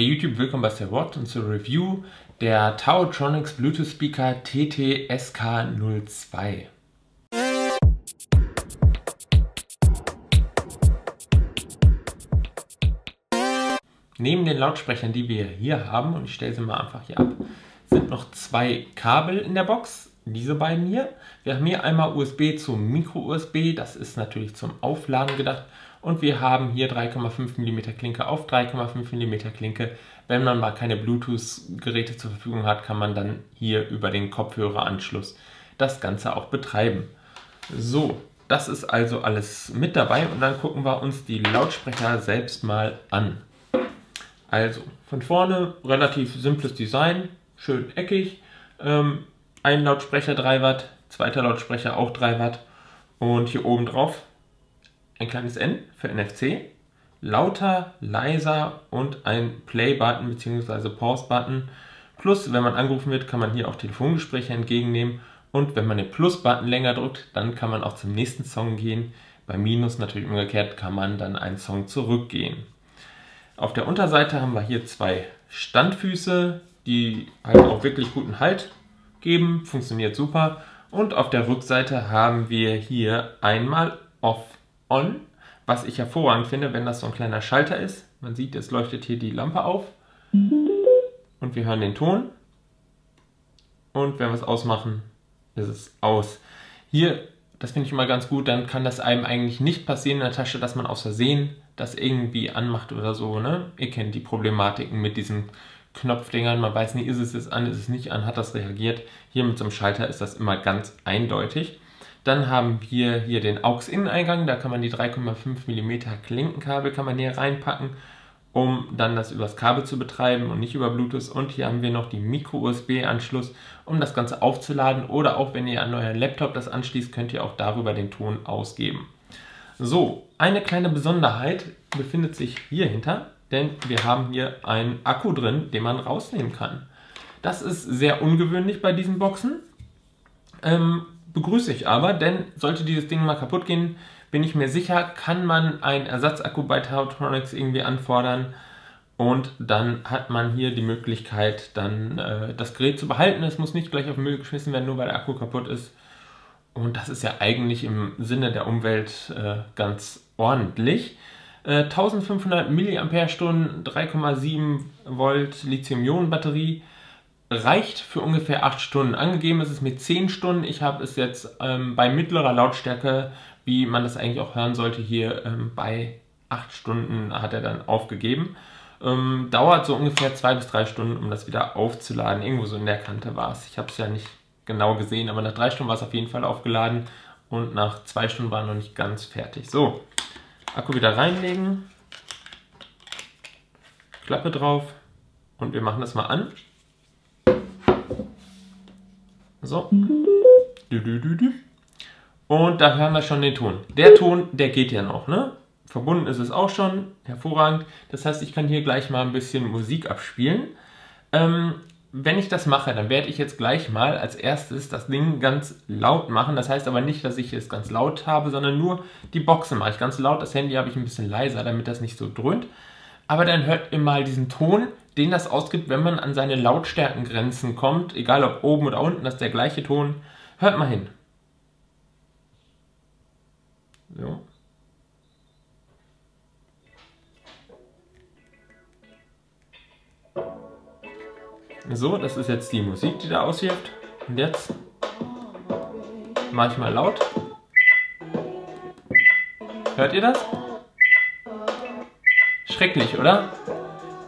Hey YouTube, willkommen bei SirWatt und zur Review der TaoTronics Bluetooth Speaker TTSK 02. Neben den Lautsprechern, die wir hier haben, und ich stelle sie mal einfach hier ab, sind noch zwei Kabel in der Box, diese beiden hier. Wir haben hier einmal USB zum Micro-USB, das ist natürlich zum Aufladen gedacht. Und wir haben hier 3,5 mm Klinke auf 3,5 mm Klinke. Wenn man mal keine Bluetooth-Geräte zur Verfügung hat, kann man dann hier über den Kopfhöreranschluss das Ganze auch betreiben. So, das ist also alles mit dabei und dann gucken wir uns die Lautsprecher selbst mal an. Also, von vorne relativ simples Design, schön eckig. Ein Lautsprecher 3 Watt, zweiter Lautsprecher auch 3 Watt und hier oben drauf ein kleines N für NFC, lauter, leiser und ein Play-Button bzw. Pause-Button. Plus, wenn man angerufen wird, kann man hier auch Telefongespräche entgegennehmen. Und wenn man den Plus-Button länger drückt, dann kann man auch zum nächsten Song gehen. Bei Minus natürlich umgekehrt kann man dann einen Song zurückgehen. Auf der Unterseite haben wir hier zwei Standfüße, die halt auch wirklich guten Halt geben. Funktioniert super. Und auf der Rückseite haben wir hier einmal Off. On, was ich hervorragend finde, wenn das so ein kleiner Schalter ist. Man sieht, es leuchtet hier die Lampe auf und wir hören den Ton. Und wenn wir es ausmachen, ist es aus. Hier, das finde ich immer ganz gut, dann kann das einem eigentlich nicht passieren in der Tasche, dass man aus Versehen das irgendwie anmacht oder so. Ne? Ihr kennt die Problematiken mit diesen Knopfdingern. Man weiß nie, ist es jetzt an, ist es nicht an, hat das reagiert. Hier mit so einem Schalter ist das immer ganz eindeutig. Dann haben wir hier den AUX-Inneneingang, da kann man die 3,5 mm Klinkenkabel kann man hier reinpacken, um dann das übers Kabel zu betreiben und nicht über Bluetooth. Und hier haben wir noch die Micro-USB-Anschluss, um das Ganze aufzuladen. Oder auch wenn ihr an euren Laptop das anschließt, könnt ihr auch darüber den Ton ausgeben. So, eine kleine Besonderheit befindet sich hier hinter, denn wir haben hier einen Akku drin, den man rausnehmen kann. Das ist sehr ungewöhnlich bei diesen Boxen. Begrüße ich aber, denn sollte dieses Ding mal kaputt gehen, bin ich mir sicher, kann man einen Ersatzakku bei TaoTronics irgendwie anfordern und dann hat man hier die Möglichkeit, dann das Gerät zu behalten. Es muss nicht gleich auf den Müll geschmissen werden, nur weil der Akku kaputt ist. Und das ist ja eigentlich im Sinne der Umwelt ganz ordentlich. 1500 mAh, 3,7 Volt Lithium-Ionen-Batterie. Reicht für ungefähr 8 Stunden. Angegeben ist es mit 10 Stunden. Ich habe es jetzt bei mittlerer Lautstärke, wie man das eigentlich auch hören sollte, hier bei 8 Stunden hat er dann aufgegeben. Dauert so ungefähr 2 bis 3 Stunden, um das wieder aufzuladen. Irgendwo so in der Kante war es. Ich habe es ja nicht genau gesehen, aber nach 3 Stunden war es auf jeden Fall aufgeladen und nach 2 Stunden war er noch nicht ganz fertig. So, Akku wieder reinlegen, Klappe drauf und wir machen das mal an. So. Und da hören wir schon den Ton. Der Ton, der geht ja noch, ne? Verbunden ist es auch schon. Hervorragend. Das heißt, ich kann hier gleich mal ein bisschen Musik abspielen. Wenn ich das mache, dann werde ich jetzt gleich mal als erstes das Ding ganz laut machen. Das heißt aber nicht, dass ich es ganz laut habe, sondern nur die Boxen mache ich ganz laut. Das Handy habe ich ein bisschen leiser, damit das nicht so dröhnt. Aber dann hört ihr mal diesen Ton, den das ausgibt, wenn man an seine Lautstärkengrenzen kommt, egal ob oben oder unten, das ist der gleiche Ton. Hört mal hin. So. So, das ist jetzt die Musik, die da aushilft. Und jetzt mache ich mal laut. Hört ihr das? Schrecklich, oder?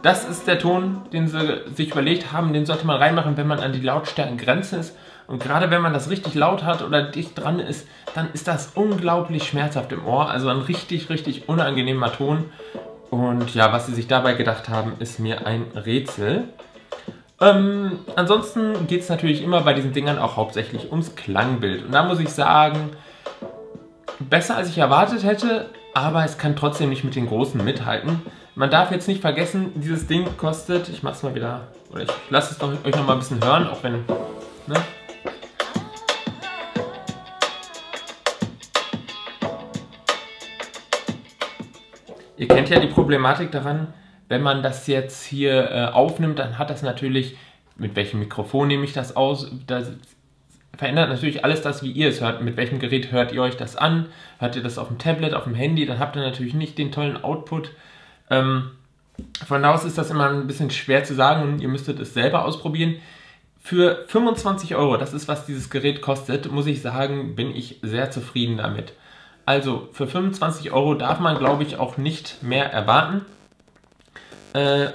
Das ist der Ton, den sie sich überlegt haben, den sollte man reinmachen, wenn man an die Lautstärkengrenze ist. Und gerade wenn man das richtig laut hat oder dicht dran ist, dann ist das unglaublich schmerzhaft im Ohr. Also ein richtig, richtig unangenehmer Ton. Und ja, was sie sich dabei gedacht haben, ist mir ein Rätsel. Ansonsten geht es natürlich immer bei diesen Dingern auch hauptsächlich ums Klangbild. Und da muss ich sagen, besser als ich erwartet hätte, aber es kann trotzdem nicht mit den Großen mithalten. Man darf jetzt nicht vergessen, dieses Ding kostet, ich mach's mal wieder, oder ich lasse es euch noch mal ein bisschen hören, auch wenn, ne? Ihr kennt ja die Problematik daran, Wenn man das jetzt hier aufnimmt, dann hat das natürlich, mit welchem Mikrofon nehme ich das aus, das verändert natürlich alles das, wie ihr es hört. Mit welchem Gerät hört ihr euch das an? Hört ihr das auf dem Tablet, auf dem Handy? Dann habt ihr natürlich nicht den tollen Output. Von da aus ist das immer ein bisschen schwer zu sagen und ihr müsstet es selber ausprobieren. Für 25 Euro, das ist, was dieses Gerät kostet, muss ich sagen, bin ich sehr zufrieden damit. Also für 25 Euro darf man, glaube ich, auch nicht mehr erwarten.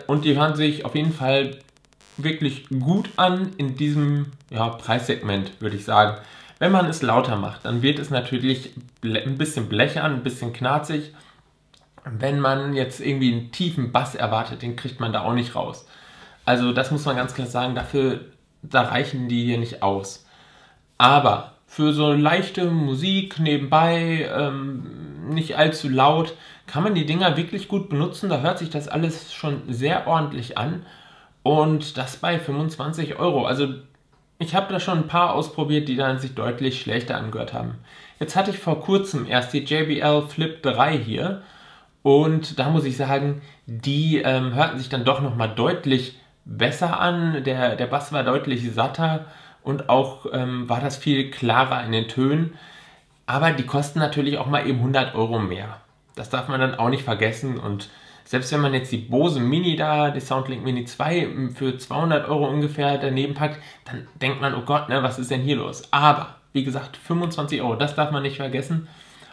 Und die hören sich auf jeden Fall wirklich gut an in diesem Preissegment, würde ich sagen. Wenn man es lauter macht, dann wird es natürlich ein bisschen blechern, ein bisschen knarzig. Wenn man jetzt irgendwie einen tiefen Bass erwartet, den kriegt man da auch nicht raus. Also das muss man ganz klar sagen, da reichen die hier nicht aus. Aber für so leichte Musik nebenbei, nicht allzu laut, kann man die Dinger wirklich gut benutzen. Da hört sich das alles schon sehr ordentlich an. Und das bei 25 Euro. Also ich habe da schon ein paar ausprobiert, die dann sich deutlich schlechter angehört haben. Jetzt hatte ich vor kurzem erst die JBL Flip 3 hier. Und da muss ich sagen, die hörten sich dann doch nochmal deutlich besser an. Der Bass war deutlich satter und auch war das viel klarer in den Tönen. Aber die kosten natürlich auch mal eben 100 Euro mehr. Das darf man dann auch nicht vergessen. Und selbst wenn man jetzt die Bose Mini da, die Soundlink Mini 2 für 200 Euro ungefähr daneben packt, dann denkt man, oh Gott, ne, was ist denn hier los? Aber, wie gesagt, 25 Euro, das darf man nicht vergessen.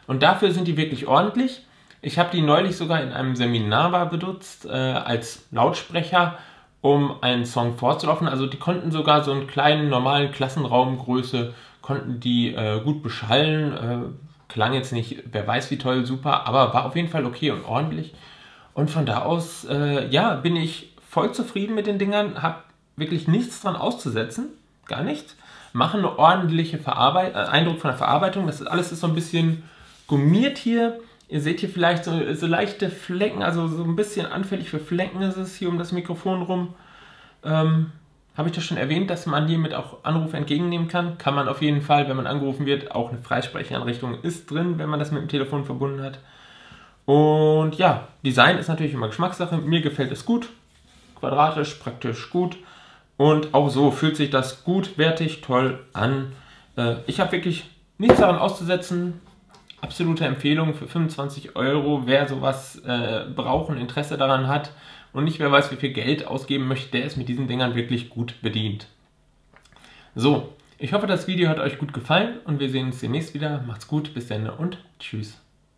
Und dafür sind die wirklich ordentlich. Ich habe die neulich sogar in einem Seminar benutzt, als Lautsprecher, um einen Song vorzulaufen. Also die konnten sogar so einen kleinen, normalen Klassenraumgröße, konnten die gut beschallen. Klang jetzt nicht, wer weiß wie toll, super, aber war auf jeden Fall okay und ordentlich. Und von da aus, ja, bin ich voll zufrieden mit den Dingern, habe wirklich nichts dran auszusetzen, gar nichts. Machen eine ordentliche Eindruck von der Verarbeitung, das alles ist so ein bisschen gummiert hier. Ihr seht hier vielleicht so leichte Flecken, also so ein bisschen anfällig für Flecken ist es hier um das Mikrofon rum. Habe ich das schon erwähnt, dass man hiermit auch Anrufe entgegennehmen kann? Kann man auf jeden Fall, wenn man angerufen wird, auch eine Freisprecheinrichtung ist drin, wenn man das mit dem Telefon verbunden hat. Und ja, Design ist natürlich immer Geschmackssache. Mir gefällt es gut, quadratisch, praktisch gut. Und auch so fühlt sich das gut, wertig, toll an. Ich habe wirklich nichts daran auszusetzen. Absolute Empfehlung für 25 Euro, wer sowas braucht und Interesse daran hat und nicht wer weiß, wie viel Geld ausgeben möchte, der ist mit diesen Dingern wirklich gut bedient. So, ich hoffe, das Video hat euch gut gefallen und wir sehen uns demnächst wieder. Macht's gut, bis dann und tschüss.